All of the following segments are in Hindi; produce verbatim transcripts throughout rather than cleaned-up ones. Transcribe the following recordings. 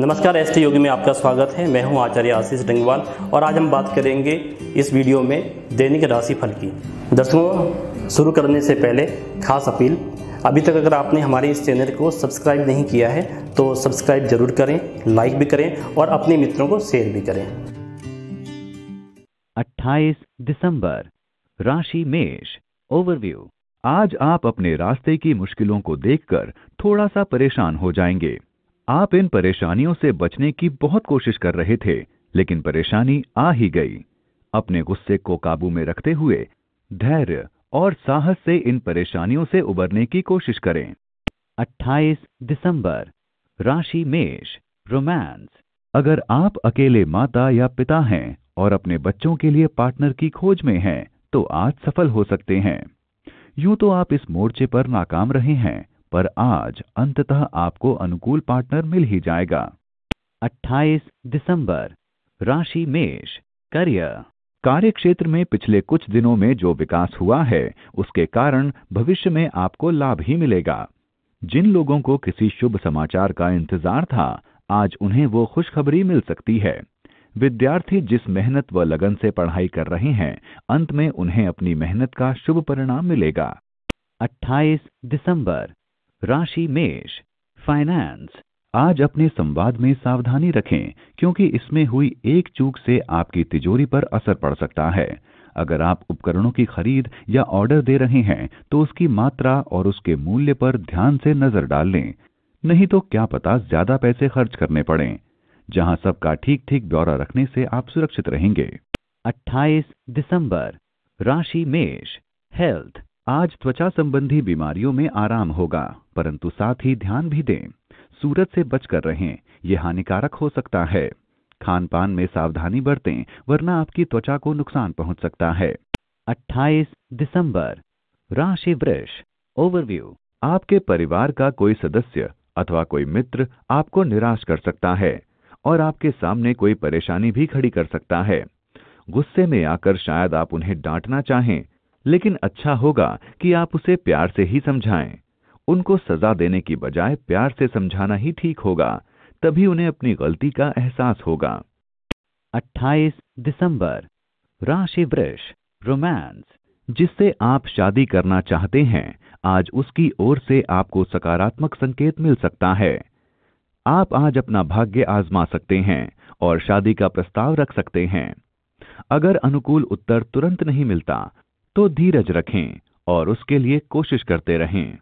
नमस्कार एस टी योगी में आपका स्वागत है। मैं हूं आचार्य आशीष डवाल और आज हम बात करेंगे इस वीडियो में दैनिक राशि फल की। दर्शकों, शुरू करने से पहले खास अपील, अभी तक अगर आपने हमारे इस चैनल को सब्सक्राइब नहीं किया है तो सब्सक्राइब जरूर करें, लाइक भी करें और अपने मित्रों को शेयर भी करें। अट्ठाईस दिसंबर, राशि मेष। ओवरव्यू। आज आप अपने रास्ते की मुश्किलों को देखकर थोड़ा सा परेशान हो जाएंगे। आप इन परेशानियों से बचने की बहुत कोशिश कर रहे थे लेकिन परेशानी आ ही गई। अपने गुस्से को काबू में रखते हुए धैर्य और साहस से इन परेशानियों से उबरने की कोशिश करें। अट्ठाईस दिसंबर, राशि मेष। रोमांस। अगर आप अकेले माता या पिता हैं और अपने बच्चों के लिए पार्टनर की खोज में हैं तो आज सफल हो सकते हैं। यूं तो आप इस मोर्चे पर नाकाम रहे हैं पर आज अंततः आपको अनुकूल पार्टनर मिल ही जाएगा। अट्ठाईस दिसंबर, राशि मेष। करियर। कार्यक्षेत्र में पिछले कुछ दिनों में जो विकास हुआ है उसके कारण भविष्य में आपको लाभ ही मिलेगा। जिन लोगों को किसी शुभ समाचार का इंतजार था आज उन्हें वो खुशखबरी मिल सकती है। विद्यार्थी जिस मेहनत व लगन से पढ़ाई कर रहे हैं अंत में उन्हें अपनी मेहनत का शुभ परिणाम मिलेगा। अट्ठाईस दिसंबर, राशि मेष। फाइनेंस। आज अपने संवाद में सावधानी रखें क्योंकि इसमें हुई एक चूक से आपकी तिजोरी पर असर पड़ सकता है। अगर आप उपकरणों की खरीद या ऑर्डर दे रहे हैं तो उसकी मात्रा और उसके मूल्य पर ध्यान से नजर डाल लें, नहीं तो क्या पता ज्यादा पैसे खर्च करने पड़ें। जहां सबका ठीक ठीक ब्यौरा रखने से आप सुरक्षित रहेंगे। अट्ठाईस दिसंबर, राशि मेष। हेल्थ। आज त्वचा संबंधी बीमारियों में आराम होगा परंतु साथ ही ध्यान भी दें। सूरज से बचकर रहें, यह हानिकारक हो सकता है। खान पान में सावधानी बरतें वरना आपकी त्वचा को नुकसान पहुंच सकता है। अट्ठाईस दिसंबर, राशि वृष। ओवरव्यू। आपके परिवार का कोई सदस्य अथवा कोई मित्र आपको निराश कर सकता है और आपके सामने कोई परेशानी भी खड़ी कर सकता है। गुस्से में आकर शायद आप उन्हें डांटना चाहें लेकिन अच्छा होगा कि आप उसे प्यार से ही समझाएं। उनको सजा देने की बजाय प्यार से समझाना ही ठीक होगा, तभी उन्हें अपनी गलती का एहसास होगा। अट्ठाईस दिसंबर, राशि वृष। रोमांस। जिससे आप शादी करना चाहते हैं आज उसकी ओर से आपको सकारात्मक संकेत मिल सकता है। आप आज अपना भाग्य आजमा सकते हैं और शादी का प्रस्ताव रख सकते हैं। अगर अनुकूल उत्तर तुरंत नहीं मिलता तो धीरज रखें और उसके लिए कोशिश करते रहें।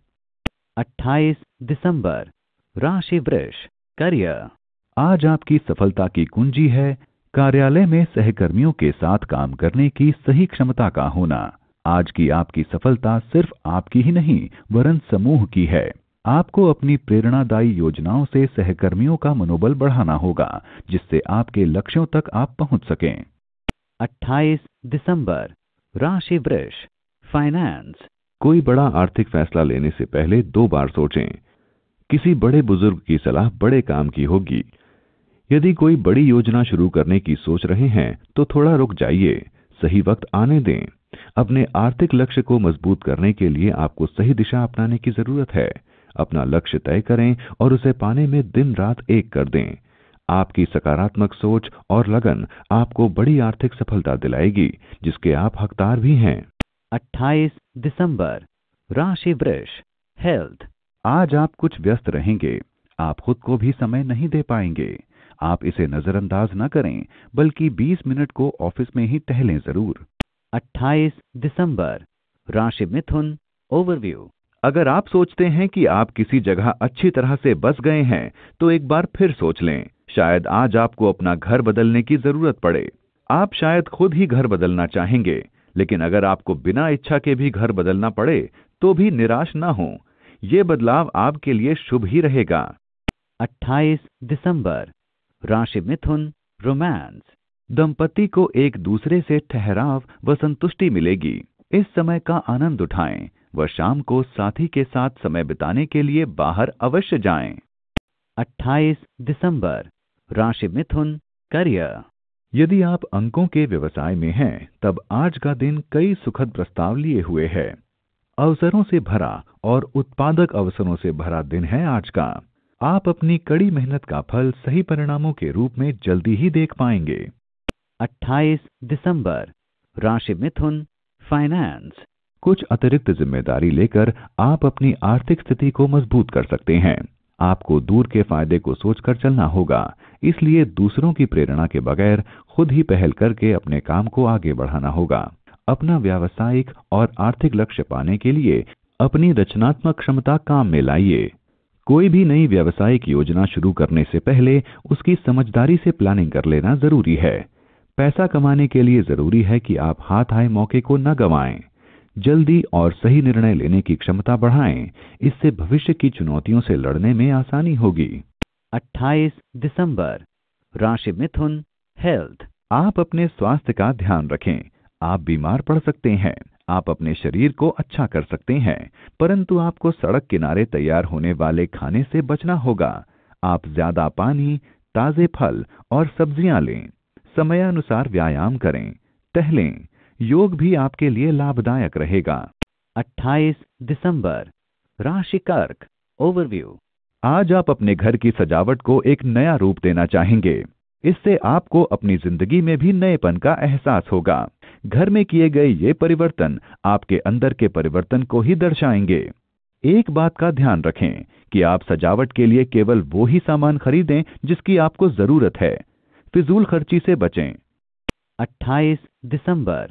अट्ठाईस दिसंबर, राशि वृष। करियर। आज आपकी सफलता की कुंजी है कार्यालय में सहकर्मियों के साथ काम करने की सही क्षमता का होना। आज की आपकी सफलता सिर्फ आपकी ही नहीं वरन समूह की है। आपको अपनी प्रेरणादायी योजनाओं से सहकर्मियों का मनोबल बढ़ाना होगा जिससे आपके लक्ष्यों तक आप पहुंच सकें। अट्ठाईस दिसंबर, राशि वृष। फाइनेंस। कोई बड़ा आर्थिक फैसला लेने से पहले दो बार सोचें। किसी बड़े बुजुर्ग की सलाह बड़े काम की होगी। यदि कोई बड़ी योजना शुरू करने की सोच रहे हैं तो थोड़ा रुक जाइए, सही वक्त आने दें। अपने आर्थिक लक्ष्य को मजबूत करने के लिए आपको सही दिशा अपनाने की जरूरत है। अपना लक्ष्य तय करें और उसे पाने में दिन रात एक कर दें। आपकी सकारात्मक सोच और लगन आपको बड़ी आर्थिक सफलता दिलाएगी जिसके आप हकदार भी हैं। अट्ठाईस दिसंबर, राशि वृष। हेल्थ। आज आप कुछ व्यस्त रहेंगे, आप खुद को भी समय नहीं दे पाएंगे। आप इसे नजरअंदाज न करें बल्कि बीस मिनट को ऑफिस में ही टहलें जरूर। अट्ठाईस दिसंबर, राशि मिथुन। ओवरव्यू। अगर आप सोचते हैं कि आप किसी जगह अच्छी तरह से बस गए हैं तो एक बार फिर सोच लें। शायद आज आपको अपना घर बदलने की जरूरत पड़े। आप शायद खुद ही घर बदलना चाहेंगे लेकिन अगर आपको बिना इच्छा के भी घर बदलना पड़े तो भी निराश ना हो, ये बदलाव आपके लिए शुभ ही रहेगा। अट्ठाईस दिसंबर, राशि मिथुन। रोमांस। दंपति को एक दूसरे से ठहराव व संतुष्टि मिलेगी। इस समय का आनंद उठाएं व शाम को साथी के साथ समय बिताने के लिए बाहर अवश्य जाएं। अट्ठाईस दिसंबर, राशि मिथुन। करियर। यदि आप अंकों के व्यवसाय में हैं तब आज का दिन कई सुखद प्रस्ताव लिए हुए है। अवसरों से भरा और उत्पादक अवसरों से भरा दिन है आज का। आप अपनी कड़ी मेहनत का फल सही परिणामों के रूप में जल्दी ही देख पाएंगे। अट्ठाईस दिसंबर, राशि मिथुन, फाइनेंस। कुछ अतिरिक्त जिम्मेदारी लेकर आप अपनी आर्थिक स्थिति को मजबूत कर सकते हैं। आपको दूर के फायदे को सोचकर चलना होगा, इसलिए दूसरों की प्रेरणा के बगैर खुद ही पहल करके अपने काम को आगे बढ़ाना होगा। अपना व्यावसायिक और आर्थिक लक्ष्य पाने के लिए अपनी रचनात्मक क्षमता काम में लाइए। कोई भी नई व्यावसायिक योजना शुरू करने से पहले उसकी समझदारी से प्लानिंग कर लेना जरूरी है। पैसा कमाने के लिए जरूरी है कि आप हाथ आए मौके को न गंवाएं। जल्दी और सही निर्णय लेने की क्षमता बढ़ाएं, इससे भविष्य की चुनौतियों से लड़ने में आसानी होगी। अट्ठाईस दिसंबर, राशि मिथुन, हेल्थ। आप अपने स्वास्थ्य का ध्यान रखें। आप बीमार पड़ सकते हैं। आप अपने शरीर को अच्छा कर सकते हैं, परंतु आपको सड़क किनारे तैयार होने वाले खाने से बचना होगा। आप ज्यादा पानी, ताजे फल और सब्जियां लें। समयानुसार व्यायाम करें, टहलें। योग भी आपके लिए लाभदायक रहेगा। अट्ठाईस दिसंबर, राशि कर्क, ओवरव्यू। आज आप अपने घर की सजावट को एक नया रूप देना चाहेंगे। इससे आपको अपनी जिंदगी में भी नएपन का एहसास होगा। घर में किए गए ये परिवर्तन आपके अंदर के परिवर्तन को ही दर्शाएंगे। एक बात का ध्यान रखें कि आप सजावट के लिए केवल वो ही सामान खरीदें जिसकी आपको जरूरत है। फिजूल खर्ची से बचें। अट्ठाईस दिसंबर,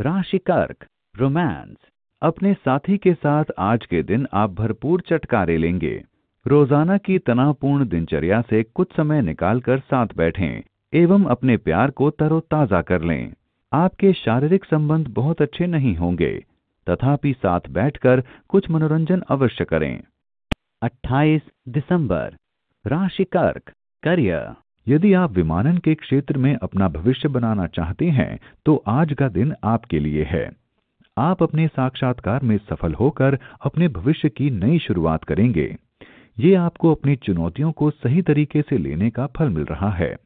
राशि कर्क, रोमांस। अपने साथी के साथ आज के दिन आप भरपूर चटकारे लेंगे। रोजाना की तनावपूर्ण दिनचर्या से कुछ समय निकालकर साथ बैठें एवं अपने प्यार को तरोताजा कर लें। आपके शारीरिक संबंध बहुत अच्छे नहीं होंगे, तथापि साथ बैठकर कुछ मनोरंजन अवश्य करें। अट्ठाईस दिसंबर, राशि कर्क, करियर। यदि आप विमानन के क्षेत्र में अपना भविष्य बनाना चाहते हैं तो आज का दिन आपके लिए है। आप अपने साक्षात्कार में सफल होकर अपने भविष्य की नई शुरुआत करेंगे। ये आपको अपनी चुनौतियों को सही तरीके से लेने का फल मिल रहा है।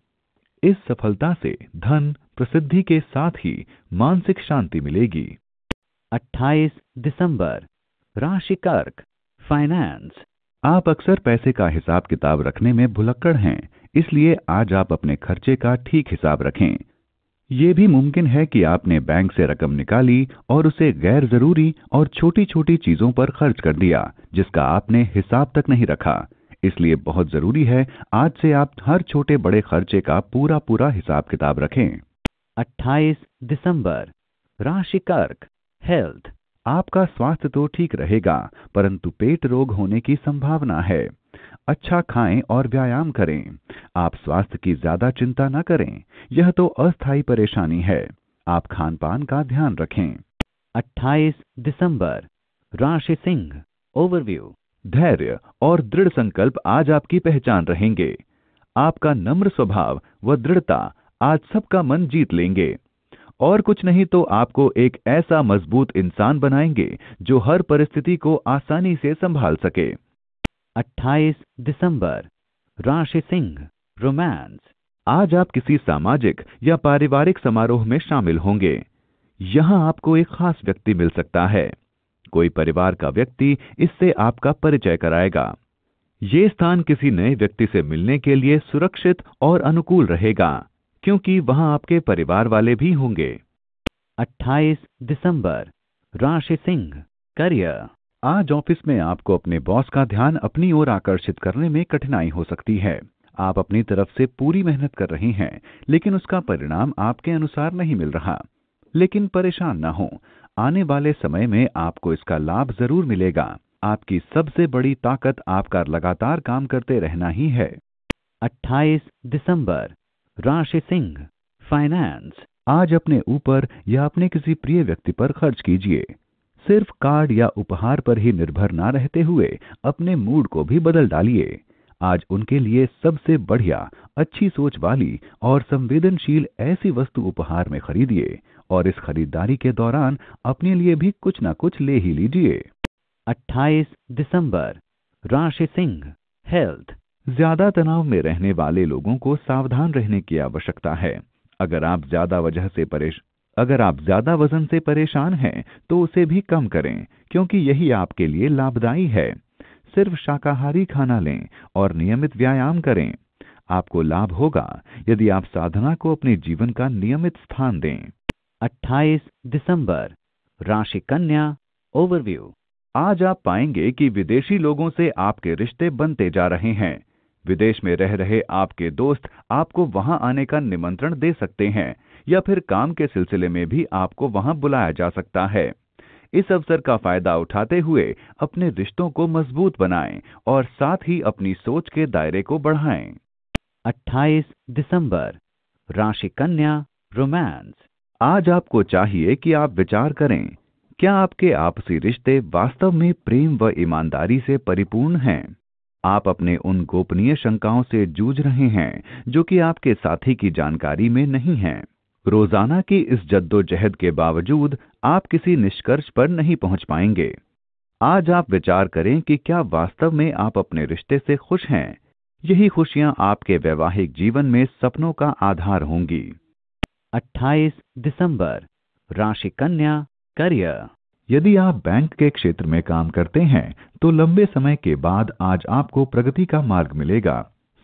इस सफलता से धन, प्रसिद्धि के साथ ही मानसिक शांति मिलेगी। अट्ठाईस दिसंबर, राशि कर्क, फाइनेंस। आप अक्सर पैसे का हिसाब किताब रखने में भुलक्कड़ हैं, इसलिए आज आप अपने खर्चे का ठीक हिसाब रखें। यह भी मुमकिन है कि आपने बैंक से रकम निकाली और उसे गैर जरूरी और छोटी छोटी चीजों पर खर्च कर दिया जिसका आपने हिसाब तक नहीं रखा। इसलिए बहुत जरूरी है आज से आप हर छोटे बड़े खर्चे का पूरा पूरा हिसाब किताब रखें। अट्ठाईस दिसंबर, राशि कर्क, हेल्थ। आपका स्वास्थ्य तो ठीक रहेगा, परंतु पेट रोग होने की संभावना है। अच्छा खाएं और व्यायाम करें। आप स्वास्थ्य की ज्यादा चिंता न करें, यह तो अस्थायी परेशानी है। आप खान पान का ध्यान रखें। अट्ठाईस दिसंबर, राशि सिंह, ओवरव्यू। धैर्य और दृढ़ संकल्प आज आपकी पहचान रहेंगे। आपका नम्र स्वभाव व दृढ़ता आज सबका मन जीत लेंगे और कुछ नहीं तो आपको एक ऐसा मजबूत इंसान बनाएंगे जो हर परिस्थिति को आसानी से संभाल सके। अट्ठाईस दिसंबर, राशि सिंह, रोमांस। आज आप किसी सामाजिक या पारिवारिक समारोह में शामिल होंगे। यहाँ आपको एक खास व्यक्ति मिल सकता है। कोई परिवार का व्यक्ति इससे आपका परिचय कराएगा। ये स्थान किसी नए व्यक्ति से मिलने के लिए सुरक्षित और अनुकूल रहेगा क्योंकि वहां आपके परिवार वाले भी होंगे। अट्ठाईस दिसंबर, राशि सिंह, करियर। आज ऑफिस में आपको अपने बॉस का ध्यान अपनी ओर आकर्षित करने में कठिनाई हो सकती है। आप अपनी तरफ से पूरी मेहनत कर रहे हैं लेकिन उसका परिणाम आपके अनुसार नहीं मिल रहा। लेकिन परेशान ना हो, आने वाले समय में आपको इसका लाभ जरूर मिलेगा। आपकी सबसे बड़ी ताकत आपका लगातार काम करते रहना ही है। अट्ठाईस दिसंबर, राशि सिंह, फाइनेंस। आज अपने ऊपर या अपने किसी प्रिय व्यक्ति पर खर्च कीजिए। सिर्फ कार्ड या उपहार पर ही निर्भर ना रहते हुए अपने मूड को भी बदल डालिए। आज उनके लिए सबसे बढ़िया, अच्छी सोच वाली और संवेदनशील ऐसी वस्तु उपहार में खरीदिए और इस खरीदारी के दौरान अपने लिए भी कुछ ना कुछ ले ही लीजिए। अट्ठाईस दिसंबर, राशि सिंह, हेल्थ। ज्यादा तनाव में रहने वाले लोगों को सावधान रहने की आवश्यकता है। अगर आप ज्यादा वजह से परेश अगर आप ज्यादा वजन से परेशान हैं तो उसे भी कम करें क्योंकि यही आपके लिए लाभदायी है। सिर्फ शाकाहारी खाना लें और नियमित व्यायाम करें। आपको लाभ होगा यदि आप साधना को अपने जीवन का नियमित स्थान दें। अट्ठाईस दिसंबर, राशि कन्या। ओवरव्यू। आज आप पाएंगे कि विदेशी लोगों से आपके रिश्ते बनते जा रहे हैं। विदेश में रह रहे आपके दोस्त आपको वहां आने का निमंत्रण दे सकते हैं या फिर काम के सिलसिले में भी आपको वहां बुलाया जा सकता है। इस अवसर का फायदा उठाते हुए अपने रिश्तों को मजबूत बनाएं और साथ ही अपनी सोच के दायरे को बढ़ाएं। अट्ठाईस दिसंबर, राशि कन्या। रोमांस। आज आपको चाहिए कि आप विचार करें, क्या आपके आपसी रिश्ते वास्तव में प्रेम व ईमानदारी से परिपूर्ण हैं? आप अपने उन गोपनीय शंकाओं से जूझ रहे हैं जो कि आपके साथी की जानकारी में नहीं हैं। रोजाना की इस जद्दोजहद के बावजूद आप किसी निष्कर्ष पर नहीं पहुंच पाएंगे। आज आप विचार करें कि क्या वास्तव में आप अपने रिश्ते से खुश हैं। यही खुशियां आपके वैवाहिक जीवन में सपनों का आधार होंगी। अट्ठाईस दिसंबर, राशि कन्या। करियर। यदि आप बैंक के क्षेत्र में काम करते हैं तो लंबे समय के बाद आज आपको प्रगति का मार्ग मिलेगा।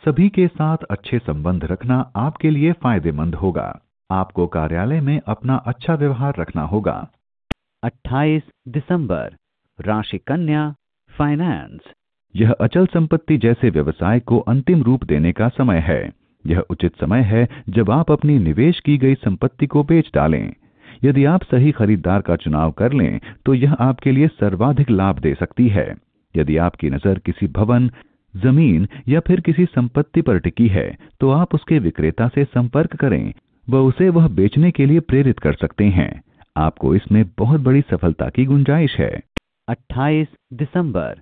सभी के साथ अच्छे संबंध रखना आपके लिए फायदेमंद होगा। आपको कार्यालय में अपना अच्छा व्यवहार रखना होगा। अट्ठाईस दिसंबर, राशि कन्या। फाइनेंस। यह अचल संपत्ति जैसे व्यवसाय को अंतिम रूप देने का समय है। यह उचित समय है जब आप अपनी निवेश की गई संपत्ति को बेच डालें। यदि आप सही खरीदार का चुनाव कर लें तो यह आपके लिए सर्वाधिक लाभ दे सकती है। यदि आपकी नजर किसी भवन, जमीन या फिर किसी संपत्ति पर टिकी है तो आप उसके विक्रेता से संपर्क करें व उसे वह बेचने के लिए प्रेरित कर सकते हैं। आपको इसमें बहुत बड़ी सफलता की गुंजाइश है। अट्ठाईस दिसंबर,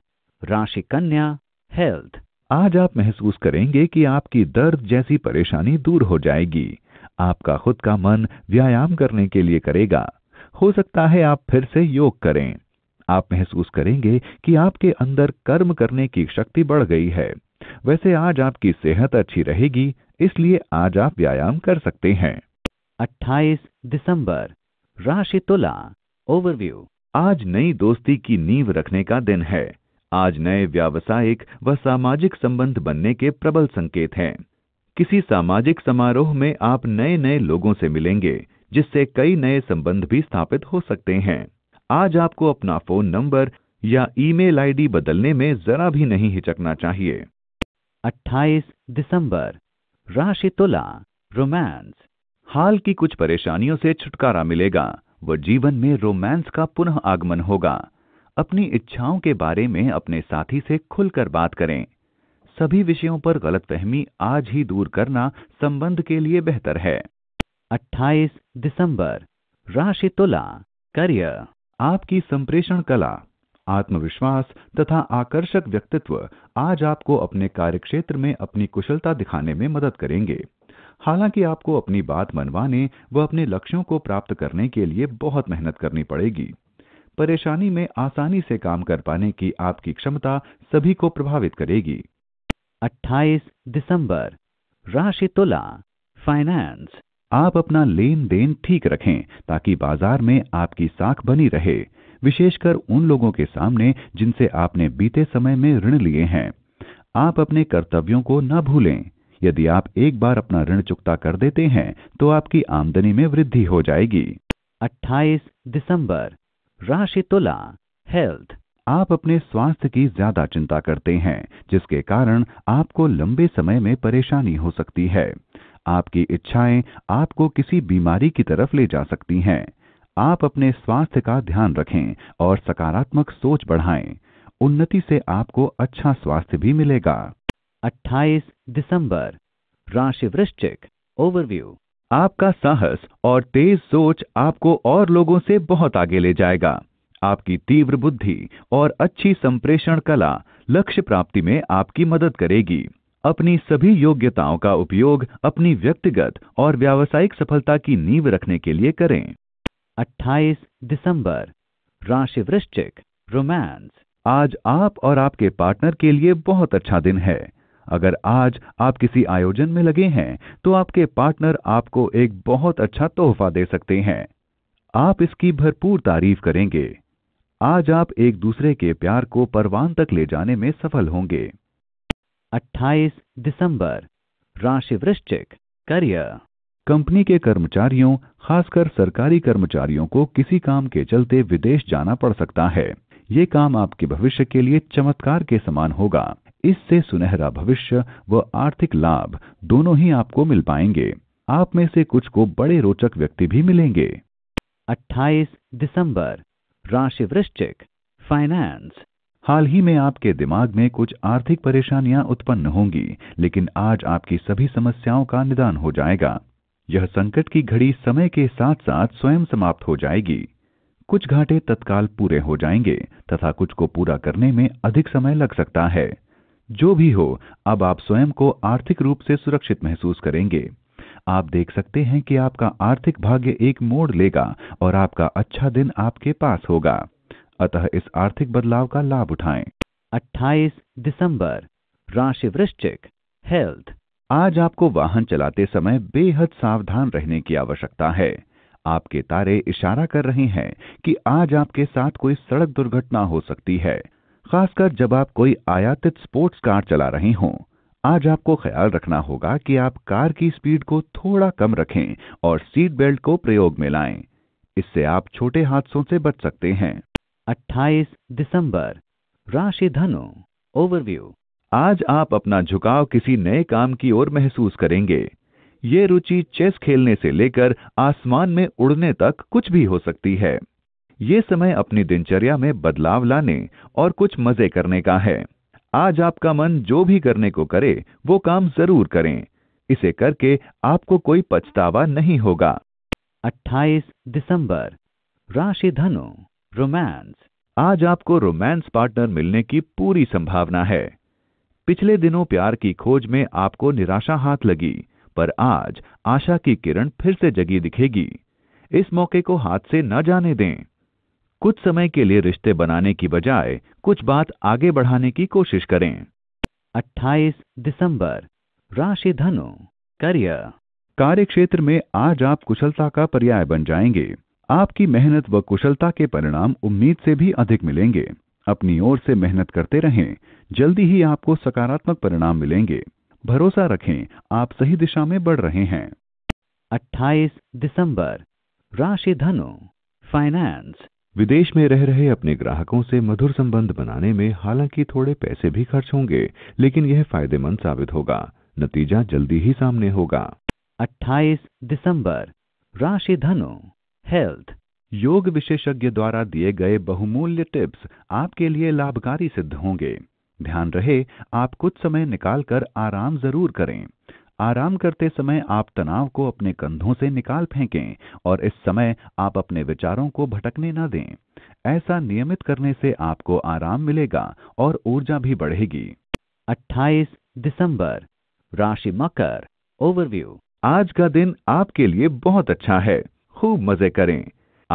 राशि कन्या। हेल्थ। आज आप महसूस करेंगे कि आपकी दर्द जैसी परेशानी दूर हो जाएगी। आपका खुद का मन व्यायाम करने के लिए करेगा। हो सकता है आप फिर से योग करें। आप महसूस करेंगे कि आपके अंदर कर्म करने की शक्ति बढ़ गई है। वैसे आज आपकी सेहत अच्छी रहेगी, इसलिए आज आप व्यायाम कर सकते हैं। अट्ठाईस दिसंबर, राशि तुला। ओवरव्यू। आज नई दोस्ती की नींव रखने का दिन है। आज नए व्यावसायिक व सामाजिक संबंध बनने के प्रबल संकेत हैं। किसी सामाजिक समारोह में आप नए नए लोगों से मिलेंगे जिससे कई नए संबंध भी स्थापित हो सकते हैं। आज आपको अपना फोन नंबर या ईमेल आईडी बदलने में जरा भी नहीं हिचकना चाहिए। अट्ठाईस दिसंबर, राशि तुला। रोमांस। हाल की कुछ परेशानियों से छुटकारा मिलेगा व जीवन में रोमांस का पुनः आगमन होगा। अपनी इच्छाओं के बारे में अपने साथी से खुलकर बात करें। सभी विषयों पर गलतफहमी आज ही दूर करना संबंध के लिए बेहतर है। अट्ठाईस दिसंबर, राशि तुला। करियर। आपकी संप्रेषण कला, आत्मविश्वास तथा आकर्षक व्यक्तित्व आज आपको अपने कार्यक्षेत्र में अपनी कुशलता दिखाने में मदद करेंगे। हालांकि आपको अपनी बात मनवाने व अपने लक्ष्यों को प्राप्त करने के लिए बहुत मेहनत करनी पड़ेगी। परेशानी में आसानी से काम कर पाने की आपकी क्षमता सभी को प्रभावित करेगी। अट्ठाईस दिसंबर, राशि तुला। फाइनेंस। आप अपना लेन देन ठीक रखें ताकि बाजार में आपकी साख बनी रहे, विशेषकर उन लोगों के सामने जिनसे आपने बीते समय में ऋण लिए हैं। आप अपने कर्तव्यों को न भूलें। यदि आप एक बार अपना ऋण चुकता कर देते हैं तो आपकी आमदनी में वृद्धि हो जाएगी। अट्ठाईस दिसंबर, राशि तुला। हेल्थ। आप अपने स्वास्थ्य की ज्यादा चिंता करते हैं जिसके कारण आपको लंबे समय में परेशानी हो सकती है। आपकी इच्छाएं आपको किसी बीमारी की तरफ ले जा सकती हैं। आप अपने स्वास्थ्य का ध्यान रखें और सकारात्मक सोच बढ़ाएं। उन्नति से आपको अच्छा स्वास्थ्य भी मिलेगा। अट्ठाईस दिसंबर, राशि वृश्चिक। ओवरव्यू। आपका साहस और तेज सोच आपको और लोगों से बहुत आगे ले जाएगा। आपकी तीव्र बुद्धि और अच्छी संप्रेषण कला लक्ष्य प्राप्ति में आपकी मदद करेगी। अपनी सभी योग्यताओं का उपयोग अपनी व्यक्तिगत और व्यावसायिक सफलता की नींव रखने के लिए करें। अट्ठाईस दिसंबर, राशि वृश्चिक। रोमांस। आज आप और आपके पार्टनर के लिए बहुत अच्छा दिन है। अगर आज आप किसी आयोजन में लगे हैं तो आपके पार्टनर आपको एक बहुत अच्छा तोहफा दे सकते हैं। आप इसकी भरपूर तारीफ करेंगे। आज आप एक दूसरे के प्यार को परवान तक ले जाने में सफल होंगे। अट्ठाईस दिसंबर, राशि वृश्चिक। करियर। कंपनी के कर्मचारियों, खासकर सरकारी कर्मचारियों को किसी काम के चलते विदेश जाना पड़ सकता है। ये काम आपके भविष्य के लिए चमत्कार के समान होगा। इससे सुनहरा भविष्य व आर्थिक लाभ दोनों ही आपको मिल पाएंगे। आप में से कुछ को बड़े रोचक व्यक्ति भी मिलेंगे। अट्ठाईस दिसंबर, राशि वृश्चिक। फाइनेंस। हाल ही में आपके दिमाग में कुछ आर्थिक परेशानियां उत्पन्न होंगी, लेकिन आज आपकी सभी समस्याओं का निदान हो जाएगा। यह संकट की घड़ी समय के साथ साथ स्वयं समाप्त हो जाएगी। कुछ घाटे तत्काल पूरे हो जाएंगे तथा कुछ को पूरा करने में अधिक समय लग सकता है। जो भी हो, अब आप स्वयं को आर्थिक रूप से सुरक्षित महसूस करेंगे। आप देख सकते हैं कि आपका आर्थिक भाग्य एक मोड़ लेगा और आपका अच्छा दिन आपके पास होगा। अतः इस आर्थिक बदलाव का लाभ उठाएं। अट्ठाईस दिसंबर, राशि वृश्चिक। हेल्थ। आज आपको वाहन चलाते समय बेहद सावधान रहने की आवश्यकता है। आपके तारे इशारा कर रहे हैं कि आज आपके साथ कोई सड़क दुर्घटना हो सकती है, खासकर जब आप कोई आयातित स्पोर्ट्स कार चला रहे हों। आज आपको ख्याल रखना होगा कि आप कार की स्पीड को थोड़ा कम रखें और सीट बेल्ट को प्रयोग में लाएं। इससे आप छोटे हादसों से बच सकते हैं। अट्ठाईस दिसंबर, राशि धनु। ओवरव्यू। आज आप अपना झुकाव किसी नए काम की ओर महसूस करेंगे। ये रुचि चेस खेलने से लेकर आसमान में उड़ने तक कुछ भी हो सकती है। ये समय अपनी दिनचर्या में बदलाव लाने और कुछ मजे करने का है। आज आपका मन जो भी करने को करे वो काम जरूर करें। इसे करके आपको कोई पछतावा नहीं होगा। अट्ठाईस दिसंबर, राशि धनु। रोमांस। आज आपको रोमांस पार्टनर मिलने की पूरी संभावना है। पिछले दिनों प्यार की खोज में आपको निराशा हाथ लगी, पर आज आशा की किरण फिर से जगी दिखेगी। इस मौके को हाथ से न जाने दें। कुछ समय के लिए रिश्ते बनाने की बजाय कुछ बात आगे बढ़ाने की कोशिश करें। अट्ठाईस दिसंबर, राशि धनु। करियर। कार्यक्षेत्र में आज आप कुशलता का पर्याय बन जाएंगे। आपकी मेहनत व कुशलता के परिणाम उम्मीद से भी अधिक मिलेंगे। अपनी ओर से मेहनत करते रहें, जल्दी ही आपको सकारात्मक परिणाम मिलेंगे। भरोसा रखें, आप सही दिशा में बढ़ रहे हैं। अट्ठाईस दिसंबर, राशि धनु। फाइनेंस। विदेश में रह रहे अपने ग्राहकों से मधुर संबंध बनाने में हालांकि थोड़े पैसे भी खर्च होंगे, लेकिन यह फायदेमंद साबित होगा। नतीजा जल्दी ही सामने होगा। अट्ठाईस दिसंबर, राशि धनु। हेल्थ। योग विशेषज्ञ द्वारा दिए गए बहुमूल्य टिप्स आपके लिए लाभकारी सिद्ध होंगे। ध्यान रहे, आप कुछ समय निकालकर आराम जरूर करें। आराम करते समय आप तनाव को अपने कंधों से निकाल फेंकें और इस समय आप अपने विचारों को भटकने न दें। ऐसा नियमित करने से आपको आराम मिलेगा और ऊर्जा भी बढ़ेगी। अट्ठाईस दिसंबर, राशि मकर। ओवरव्यू। आज का दिन आपके लिए बहुत अच्छा है। खूब मजे करें।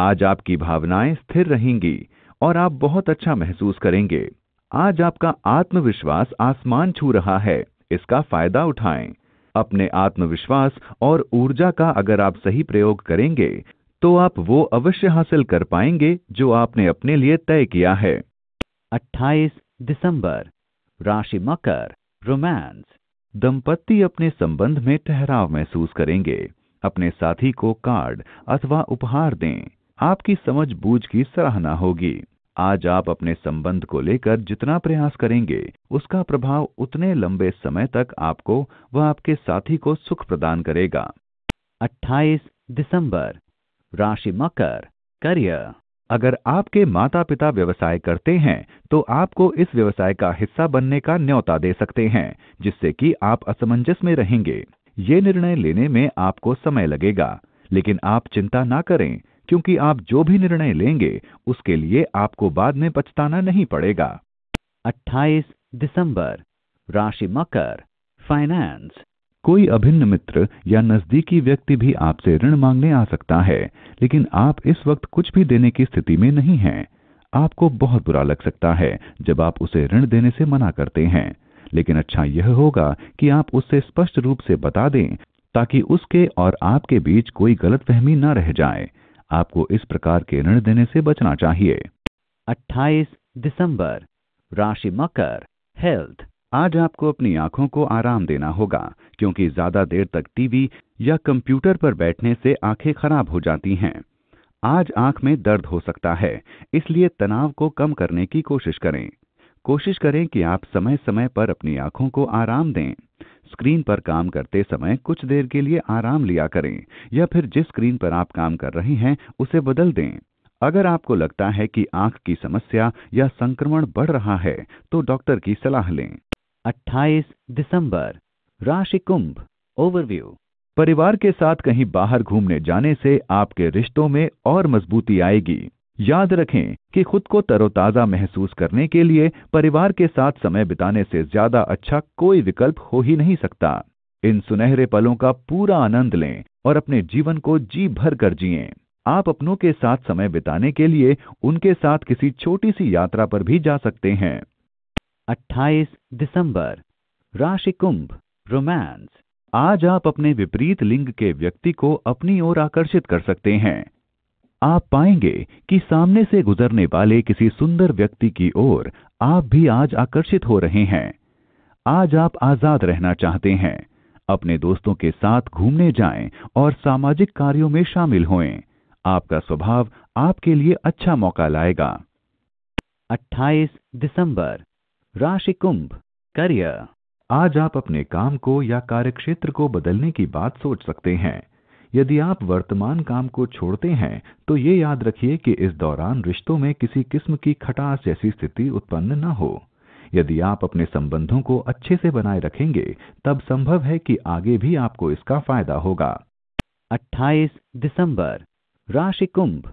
आज आपकी भावनाएं स्थिर रहेंगी और आप बहुत अच्छा महसूस करेंगे। आज आपका आत्मविश्वास आसमान छू रहा है। इसका फायदा उठाएं। अपने आत्मविश्वास और ऊर्जा का अगर आप सही प्रयोग करेंगे तो आप वो अवश्य हासिल कर पाएंगे जो आपने अपने लिए तय किया है। अट्ठाईस दिसंबर, राशि मकर। रोमांस। दंपत्ति अपने संबंध में ठहराव महसूस करेंगे। अपने साथी को कार्ड अथवा उपहार दें। आपकी समझ बूझ की सराहना होगी। आज आप अपने संबंध को लेकर जितना प्रयास करेंगे उसका प्रभाव उतने लंबे समय तक आपको व आपके साथी को सुख प्रदान करेगा। अट्ठाईस दिसंबर, राशि मकर। करियर। अगर आपके माता पिता व्यवसाय करते हैं तो आपको इस व्यवसाय का हिस्सा बनने का न्योता दे सकते हैं, जिससे कि आप असमंजस में रहेंगे। ये निर्णय लेने में आपको समय लगेगा, लेकिन आप चिंता ना करें, क्योंकि आप जो भी निर्णय लेंगे उसके लिए आपको बाद में पछताना नहीं पड़ेगा। अट्ठाईस दिसंबर, राशि मकर। फाइनेंस। कोई अभिन्न मित्र या नजदीकी व्यक्ति भी आपसे ऋण मांगने आ सकता है, लेकिन आप इस वक्त कुछ भी देने की स्थिति में नहीं हैं। आपको बहुत बुरा लग सकता है जब आप उसे ऋण देने से मना करते हैं, लेकिन अच्छा यह होगा कि आप उससे स्पष्ट रूप से बता दें ताकि उसके और आपके बीच कोई गलतफहमी न रह जाए। आपको इस प्रकार के ऋण देने से बचना चाहिए। अट्ठाईस दिसंबर। राशि मकर। हेल्थ। आज आपको अपनी आंखों को आराम देना होगा क्योंकि ज्यादा देर तक टीवी या कंप्यूटर पर बैठने से आंखें खराब हो जाती हैं। आज आंख में दर्द हो सकता है, इसलिए तनाव को कम करने की कोशिश करें। कोशिश करें कि आप समय समय पर अपनी आंखों को आराम दें। स्क्रीन पर काम करते समय कुछ देर के लिए आराम लिया करें या फिर जिस स्क्रीन पर आप काम कर रहे हैं उसे बदल दें। अगर आपको लगता है कि आंख की समस्या या संक्रमण बढ़ रहा है तो डॉक्टर की सलाह लें। अट्ठाईस दिसंबर। राशि कुंभ। ओवरव्यू। परिवार के साथ कहीं बाहर घूमने जाने से आपके रिश्तों में और मजबूती आएगी। याद रखें कि खुद को तरोताजा महसूस करने के लिए परिवार के साथ समय बिताने से ज्यादा अच्छा कोई विकल्प हो ही नहीं सकता। इन सुनहरे पलों का पूरा आनंद लें और अपने जीवन को जी भर कर जिएं। आप अपनों के साथ समय बिताने के लिए उनके साथ किसी छोटी सी यात्रा पर भी जा सकते हैं। अट्ठाईस दिसंबर। राशि कुंभ। रोमांस। आज आप अपने विपरीत लिंग के व्यक्ति को अपनी ओर आकर्षित कर सकते हैं। आप पाएंगे कि सामने से गुजरने वाले किसी सुंदर व्यक्ति की ओर आप भी आज आकर्षित हो रहे हैं। आज आप आजाद रहना चाहते हैं। अपने दोस्तों के साथ घूमने जाएं और सामाजिक कार्यों में शामिल होएं। आपका स्वभाव आपके लिए अच्छा मौका लाएगा। अट्ठाईस दिसंबर। राशि कुंभ। करियर। आज आप अपने काम को या कार्यक्षेत्र को बदलने की बात सोच सकते हैं। यदि आप वर्तमान काम को छोड़ते हैं तो ये याद रखिए कि इस दौरान रिश्तों में किसी किस्म की खटास जैसी स्थिति उत्पन्न न हो। यदि आप अपने संबंधों को अच्छे से बनाए रखेंगे तब संभव है कि आगे भी आपको इसका फायदा होगा। अट्ठाईस दिसंबर। राशि कुंभ।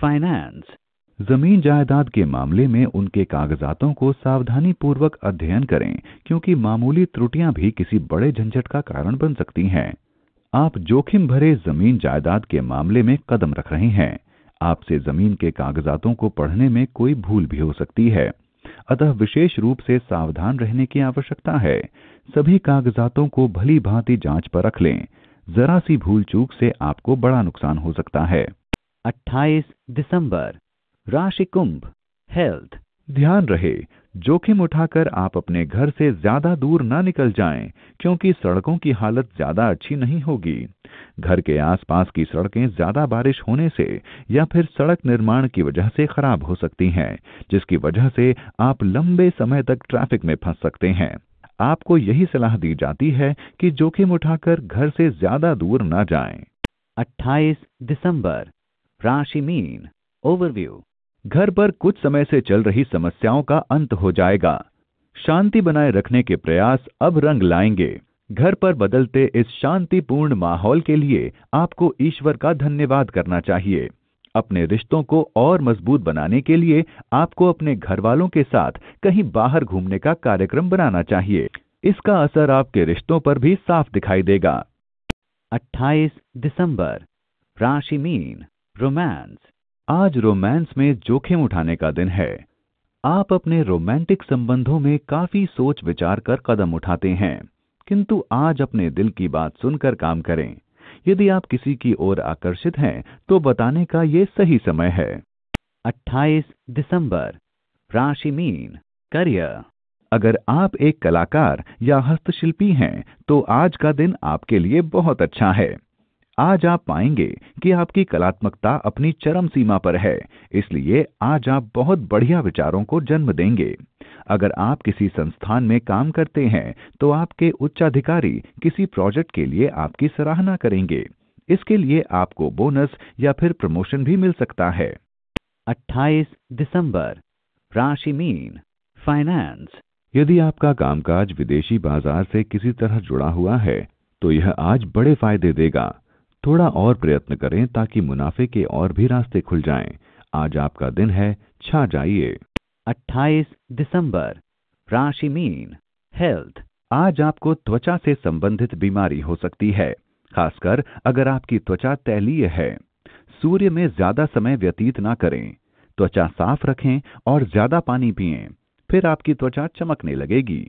फाइनेंस। जमीन जायदाद के मामले में उनके कागजातों को सावधानी पूर्वक अध्ययन करें क्योंकि मामूली त्रुटियां भी किसी बड़े झंझट का कारण बन सकती हैं। आप जोखिम भरे जमीन जायदाद के मामले में कदम रख रहे हैं। आपसे जमीन के कागजातों को पढ़ने में कोई भूल भी हो सकती है, अतः विशेष रूप से सावधान रहने की आवश्यकता है। सभी कागजातों को भली भांति जांच पर रख लें। जरा सी भूल चूक से आपको बड़ा नुकसान हो सकता है। अट्ठाईस दिसंबर। राशि कुंभ। हेल्थ। ध्यान रहे जोखिम उठाकर आप अपने घर से ज्यादा दूर ना निकल जाएं, क्योंकि सड़कों की हालत ज्यादा अच्छी नहीं होगी। घर के आसपास की सड़कें ज्यादा बारिश होने से या फिर सड़क निर्माण की वजह से खराब हो सकती हैं, जिसकी वजह से आप लंबे समय तक ट्रैफिक में फंस सकते हैं। आपको यही सलाह दी जाती है कि जोखिम उठाकर घर से ज्यादा दूर ना जाएं। अट्ठाईस दिसंबर। राशि मीन। ओवरव्यू। घर पर कुछ समय से चल रही समस्याओं का अंत हो जाएगा। शांति बनाए रखने के प्रयास अब रंग लाएंगे। घर पर बदलते इस शांतिपूर्ण माहौल के लिए आपको ईश्वर का धन्यवाद करना चाहिए। अपने रिश्तों को और मजबूत बनाने के लिए आपको अपने घर वालों के साथ कहीं बाहर घूमने का कार्यक्रम बनाना चाहिए। इसका असर आपके रिश्तों पर भी साफ दिखाई देगा। अट्ठाईस दिसंबर। राशि मीन। रोमांस। आज रोमांस में जोखिम उठाने का दिन है। आप अपने रोमांटिक संबंधों में काफी सोच विचार कर कदम उठाते हैं, किंतु आज अपने दिल की बात सुनकर काम करें। यदि आप किसी की ओर आकर्षित हैं तो बताने का ये सही समय है। अट्ठाईस दिसंबर। राशि मीन। करियर। अगर आप एक कलाकार या हस्तशिल्पी हैं तो आज का दिन आपके लिए बहुत अच्छा है। आज आप पाएंगे कि आपकी कलात्मकता अपनी चरम सीमा पर है, इसलिए आज आप बहुत बढ़िया विचारों को जन्म देंगे। अगर आप किसी संस्थान में काम करते हैं तो आपके उच्चाधिकारी किसी प्रोजेक्ट के लिए आपकी सराहना करेंगे। इसके लिए आपको बोनस या फिर प्रमोशन भी मिल सकता है। अट्ठाईस दिसंबर। राशि मीन। फाइनेंस। यदि आपका कामकाज विदेशी बाजार से किसी तरह जुड़ा हुआ है तो यह आज बड़े फायदे देगा। थोड़ा और प्रयत्न करें ताकि मुनाफे के और भी रास्ते खुल जाएं। आज आपका दिन है, छा जाइए। अट्ठाईस दिसंबर। राशि मीन। हेल्थ। आज आपको त्वचा से संबंधित बीमारी हो सकती है, खासकर अगर आपकी त्वचा तैलीय है। सूर्य में ज्यादा समय व्यतीत ना करें। त्वचा साफ रखें और ज्यादा पानी पिएं, फिर आपकी त्वचा चमकने लगेगी।